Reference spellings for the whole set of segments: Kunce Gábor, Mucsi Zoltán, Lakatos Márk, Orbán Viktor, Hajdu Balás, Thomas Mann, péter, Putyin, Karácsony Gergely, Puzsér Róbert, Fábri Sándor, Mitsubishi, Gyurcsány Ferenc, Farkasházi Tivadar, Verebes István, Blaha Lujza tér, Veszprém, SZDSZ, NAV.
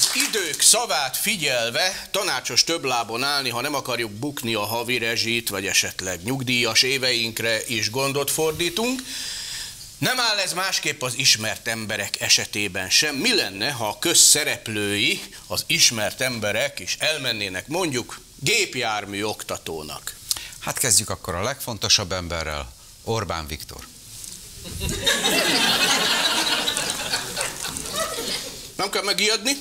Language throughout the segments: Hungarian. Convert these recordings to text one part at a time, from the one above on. Az idők szavát figyelve tanácsos több lábon állni, ha nem akarjuk bukni a havi rezsit, vagy esetleg nyugdíjas éveinkre is gondot fordítunk. Nem áll ez másképp az ismert emberek esetében sem. Mi lenne, ha a közszereplői, az ismert emberek is elmennének mondjuk gépjármű oktatónak? Hát kezdjük akkor a legfontosabb emberrel, Orbán Viktor. Nem kell megijedni.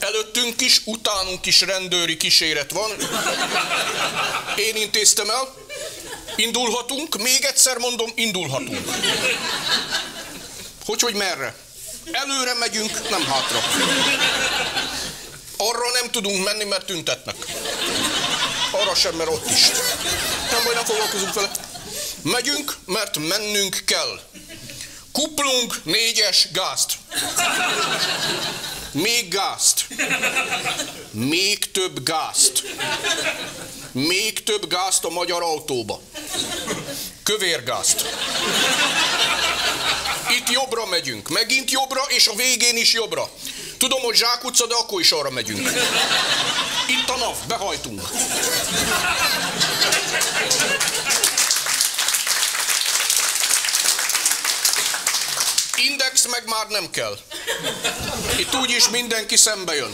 Előttünk is, utánunk is rendőri kíséret van. Én intéztem el. Indulhatunk, még egyszer mondom, indulhatunk. Hogy merre? Előre megyünk, nem hátra. Arra nem tudunk menni, mert tüntetnek. Arra sem, mert ott is. Nem baj, nem foglalkozunk vele. Megyünk, mert mennünk kell. Kuplunk 4-es gázt. Még gázt. Még több gázt. Még több gázt a magyar autóba. Kövérgázt. Itt jobbra megyünk. Megint jobbra, és a végén is jobbra. Tudom, hogy Zsák utca, de akkor is arra megyünk. Itt a NAV, behajtunk. Index meg már nem kell. Itt úgyis mindenki szembe jön.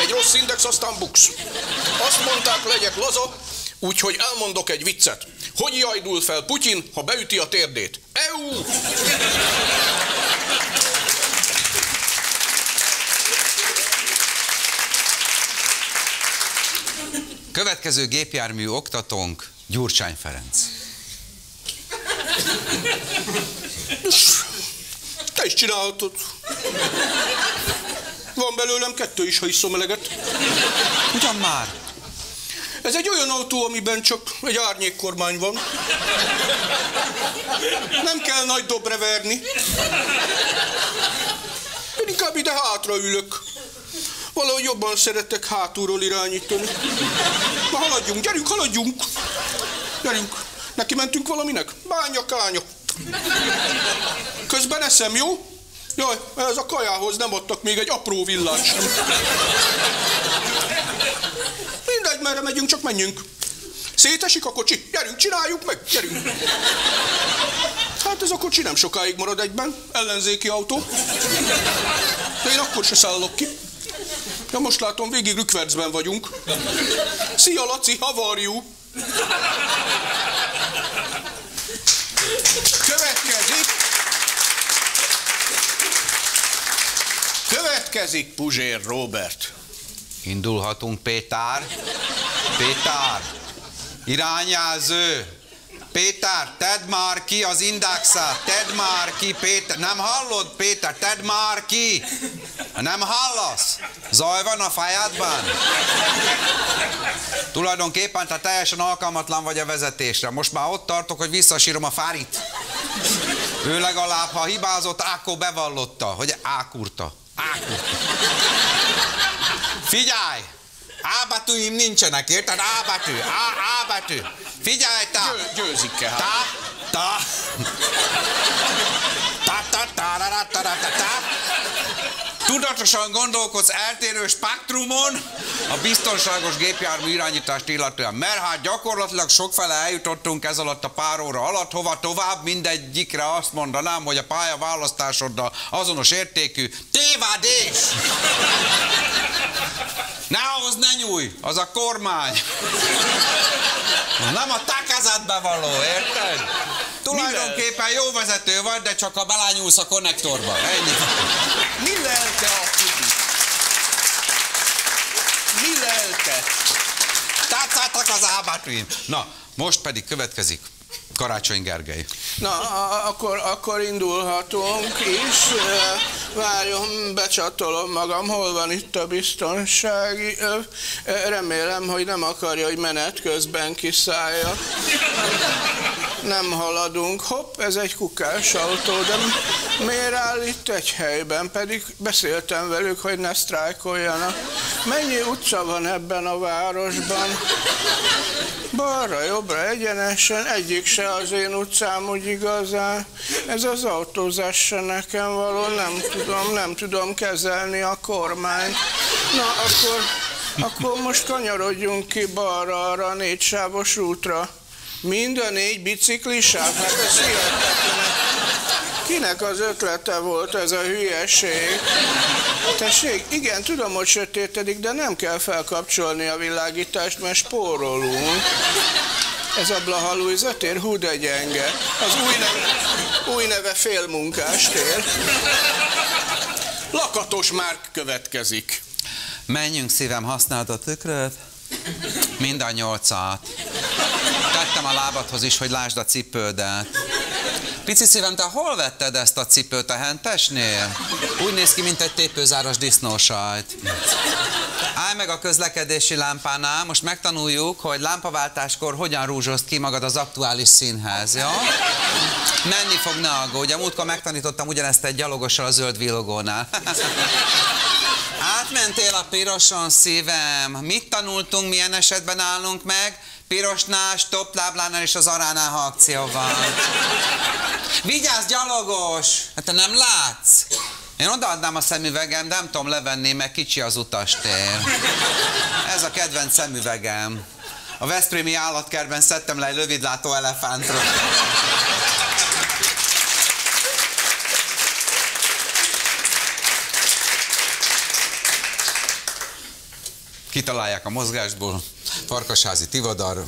Egy rossz index, aztán buksz. Azt mondták, legyek laza, úgyhogy elmondok egy viccet. Hogy jajdul fel Putyin, ha beüti a térdét? EU! Következő gépjármű oktatónk Gyurcsány Ferenc. Te is csinálhatod. Van belőlem 2 is, ha iszom eleget. Ugyan már? Ez egy olyan autó, amiben csak egy árnyékkormány van. Nem kell nagy dobre verni. Én inkább ide hátra ülök. Valahogy jobban szeretek hátulról irányítani. Na haladjunk, gyerünk, haladjunk. Gyerünk. Neki mentünk valaminek? Bánya-kánya. Közben eszem, jó? Jaj, ez a kajához nem adtak még egy apró villányt sem. Mindegy, merre megyünk, csak menjünk. Szétesik a kocsi? Gyerünk, csináljuk meg, gyerünk. Hát ez a kocsi nem sokáig marad egyben, ellenzéki autó. De én akkor se szállok ki. Ja, most látom, végig rükvercben vagyunk. Szia, Laci, how are you? Következik Puzsér Róbert. Indulhatunk, Péter. Péter, irányjelző. Péter, tedd már ki az indexet. Tedd már ki, Péter. Nem hallod, Péter? Tedd már ki. Nem hallasz? Zaj van a fejadban. Tulajdonképpen te teljesen alkalmatlan vagy a vezetésre. Most már ott tartok, hogy visszasírom a fárit. Ő legalább, ha hibázott, akkor bevallotta, hogy ákurta. Figyelj! Ábetűim nincsenek, érted? Ábetű, ábetű. Figyelj, te! Győzik-e, hát? Ta, ta, ta, ta, tudatosan gondolkodsz eltérő spektrumon a biztonságos gépjármű irányítást illetően, mert hát gyakorlatilag sokfele eljutottunk ez alatt a pár óra alatt, hova tovább mindegyikre azt mondanám, hogy a pályaválasztásoddal azonos értékű tévedés! Ne ahhoz ne nyúj, az a kormány! Nem a te kezedbe való, érted? Tulajdonképpen jó vezető vagy, de csak ha belányúlsz a konnektorba. Ennyi. Mi lelte a tudni? Mi lelte? Tátszáltak az ábátűim. Na, most pedig következik Karácsony Gergely. Na, akkor indulhatunk is. Várjon, becsatolom magam, hol van itt a biztonsági öv. Remélem, hogy nem akarja, hogy menet közben kiszálljak. Nem haladunk. Hopp, ez egy kukás autó, de miért áll itt egy helyben? Pedig beszéltem velük, hogy ne sztrájkoljanak. Mennyi utca van ebben a városban? balra, jobbra, egyenesen, egyik se az én utcám, úgy igazán. Ez az autózás se nekem való, nem tudom kezelni a kormányt. Na, akkor most kanyarodjunk ki balra arra a négysávos útra. Mind a négy biciklisávnak, ez hihetetlen. Kinek az ötlete volt ez a hülyeség? Tessék, igen, tudom, hogy sötétedik, de nem kell felkapcsolni a világítást, mert spórolunk. Ez a Blaha Lujza tér, hú de gyenge. Az új neve félmunkás tér. Lakatos Márk következik. Menjünk szívem, használd a tükröt. Mind a nyolcat. Tettem a lábadhoz is, hogy lásd a cipődet. Pici szívem, te hol vetted ezt a cipőt a hentesnél? Úgy néz ki, mint egy tépőzáros disznósajt. Állj meg a közlekedési lámpánál, most megtanuljuk, hogy lámpaváltáskor hogyan rúzsozd ki magad az aktuális színhez, jó? Menni fog, ne aggódj, a múltkor megtanítottam ugyanezt egy gyalogossal a zöld villogónál. Átmentél a piroson, szívem. Mit tanultunk, milyen esetben állunk meg? Pirosnál, stoppláblánál és az aránál, ha akció van. Vigyázz, gyalogos! Hát te nem látsz? Én odaadnám a szemüvegem, de nem tudom levenni, mert kicsi az utastér. Ez a kedvenc szemüvegem. A veszprémi állatkertben szedtem le egy rövidlátó elefántról. Kitalálják a mozgásból. Farkasházi Tivadar.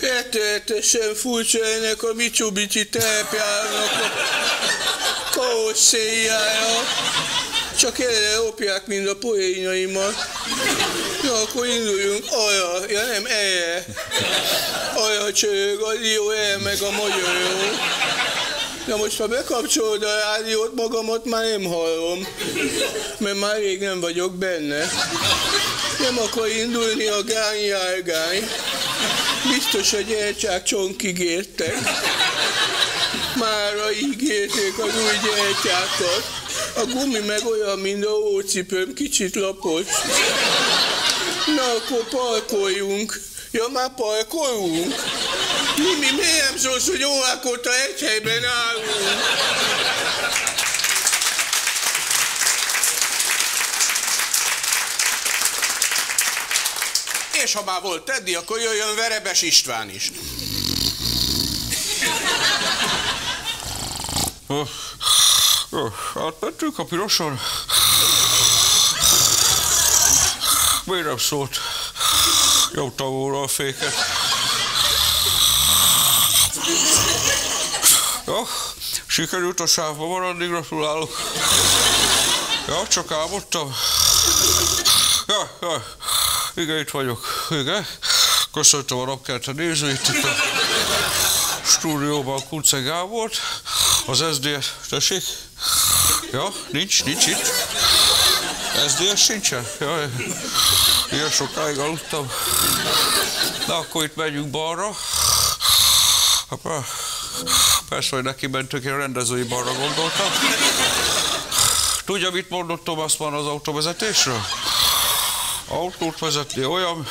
Rettenetesen furcsa ennek a Mitsubishi terepjának a karosszériája. Csak erre lopják mind a poénjaimat. Ja, akkor induljunk arra, ja nem erre. Arra csörög a jó, erre meg a magyar jó. Na most, ha bekapcsolod a rádiót, magamat már nem hallom, mert már rég nem vagyok benne. Nem akar indulni a gányjárgány. Biztos a gyertyákcsonk ígértek. Mára ígérték az új gyertyákat. A gumi meg olyan, mint a hócipőm, kicsit lapos. Na, akkor parkoljunk. Ja, már parkolunk? Mimi, miért nem szólsz, hogy órák óta egy helyben állunk? És ha már volt Teddy, akkor jöjjön Verebes István is. Átmentünk a piroson. Miért nem szólt? Nyomtam volna a féket. Ja, sikerült a sávba maradni, gratulálok. Ja, csak álmodtam. Ja. Igen, itt vagyok. Igen. Köszöntöm a napkelte nézőit. Itt a stúdióban Kunce Gábort. Az SZDSZ. Tessék? Ja, nincs itt. SZDSZ sincsen? Ja, ilyen sokáig aludtam. Na, akkor itt megyünk balra. Persze, hogy neki mentünk, én a rendezői balra gondoltam. Tudja, mit mondott Thomas Mann az autóvezetésről? Autót vezetni olyan...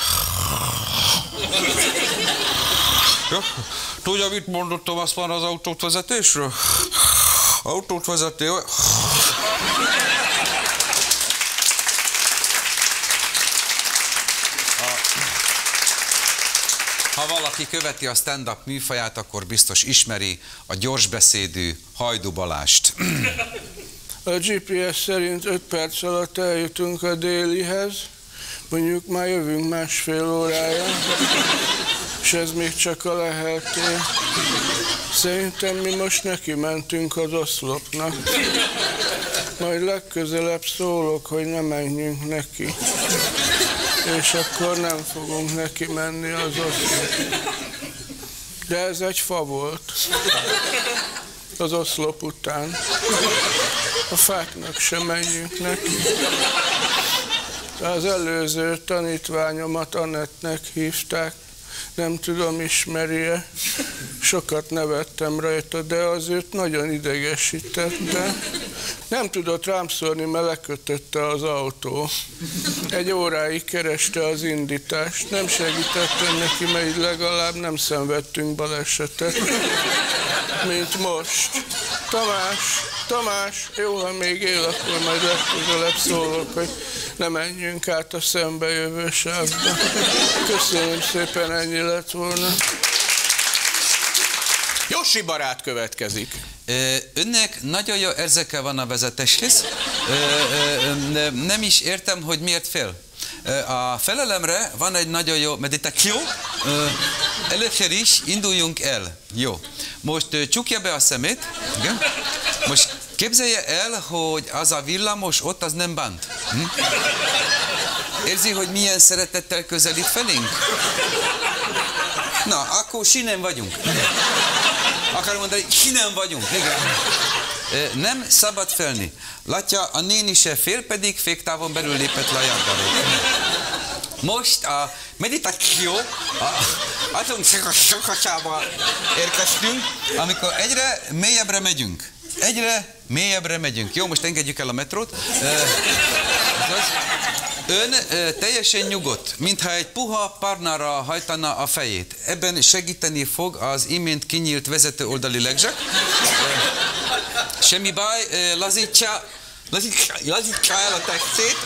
Ja. Tudja, mit mondott Thomas Mann az autót vezetésről? Autót vezetni olyan... Ha valaki követi a stand-up műfaját, akkor biztos ismeri a gyorsbeszédű Hajdu Balást. A GPS szerint 5 perc alatt eljutunk a délihez. Mondjuk már jövünk másfél órája, és ez még csak a leheté. Szerintem mi most neki mentünk az oszlopnak. Majd legközelebb szólok, hogy ne menjünk neki. És akkor nem fogunk neki menni az oszlopnak. De ez egy fa volt. Az oszlop után. A fáknak sem menjünk neki. Az előző tanítványomat Anettnek hívták, nem tudom, ismeri-e. Sokat nevettem rajta, de azért nagyon idegesítette. Nem tudott rám szólni, mert lekötötte az autó. Egy óráig kereste az indítást. Nem segítettem neki, mert így legalább nem szenvedtünk balesetet. Mint most. Tamás, jó, ha még él, akkor majd legközelebb szólok, hogy ne menjünk át a szembejövő sávba. Köszönöm szépen, ennyi lett volna. Jósi barát következik. Önnek nagyon jó érzéke van a vezetéshez. Nem is értem, hogy miért fél. A felelemre van egy nagyon jó meditáció. Először is induljunk el. Jó. Most csukja be a szemét. Igen. Most képzelje el, hogy az a villamos ott, az nem bánt. Érzi, hogy milyen szeretettel közelít felénk? Na, akkor sinem vagyunk. Akarom mondani, sinem vagyunk. Igen. Nem szabad felni. Látja, a néni se fél, pedig féktávon belül lépett lajadba. Most a meditáció, azon szakaszába érkeztünk, amikor egyre mélyebbre megyünk. Egyre mélyebbre megyünk. Jó, most engedjük el a metrót. Ön teljesen nyugodt, mintha egy puha párnára hajtana a fejét. Ebben segíteni fog az imént kinyílt vezető oldali legzsák. Semmi baj, lazítsa el a testét.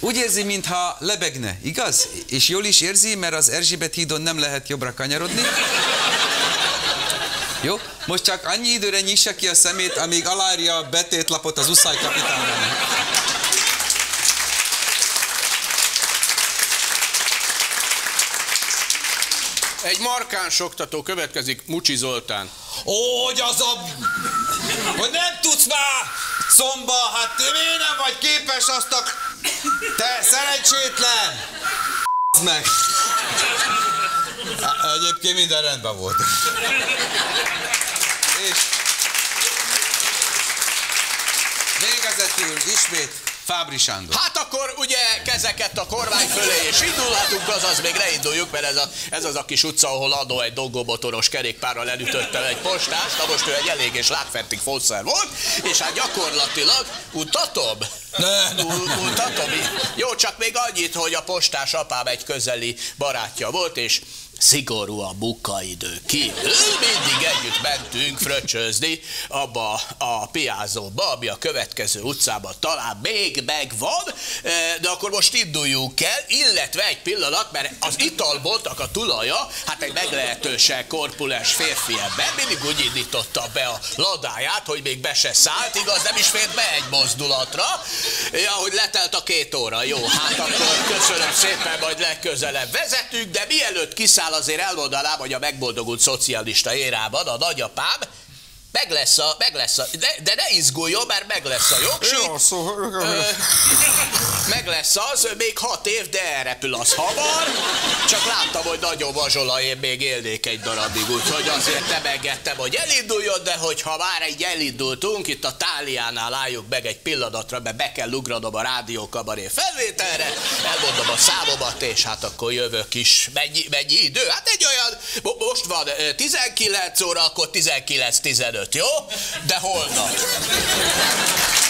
Úgy érzi, mintha lebegne, igaz? És jól is érzi, mert az Erzsébet hídon nem lehet jobbra kanyarodni. Jó? Most csak annyi időre nyissa ki a szemét, amíg alárja a betétlapot az uszály kapitányban. Egy markáns oktató következik, Mucsi Zoltán. Ó, hogy az a... Hogy nem tudsz már, szomba, hát miért nem vagy képes azt a... Te szerencsétlen! meg! Egyébként minden rendben volt. És végezetül ismét Fábri Sándor. Hát akkor ugye kezeket a kormány fölé, és indulhatunk, azaz még ne induljuk, mert ez az a kis utca, ahol Adó egy dongómotoros kerékpárral elütötte el egy postást, na most ő egy elég és lágfentig fószer volt, és hát gyakorlatilag utatom. Utatom. Jó, csak még annyit, hogy a postás apám egy közeli barátja volt, és szigorú a munkaidő kívül, mindig együtt mentünk fröccsözni abba a piázóba, ami a következő utcában talán még megvan, de akkor most induljunk el, illetve egy pillanat, mert az italboltnak a tulaja, hát egy meglehetősen korpulens férfi ember, mindig úgy indította be a ladáját, hogy még be se szállt, igaz, nem is fért be egy mozdulatra, ahogy letelt a 2 óra, jó, hát akkor köszönöm szépen, majd legközelebb vezetünk, de mielőtt kiszáll, azért elmondanám, hogy a megboldogult szocialista érában a nagyapám meg lesz a de ne izguljon, mert meg lesz a jogsít. Meg lesz az, még 6 év, de elrepül az hamar. Csak láttam, hogy nagyon vazsola, én még élnék egy darabig, úgyhogy azért nem engedtem, hogy elinduljon, de hogyha már egy elindultunk, itt a táliánál álljuk meg egy pillanatra, mert be kell ugranom a rádiókabaré felvételre, elmondom a számomat, és hát akkor jövök is. Mennyi idő? Hát egy olyan, most van 19 óra, akkor 19:15. Jó? De holnap.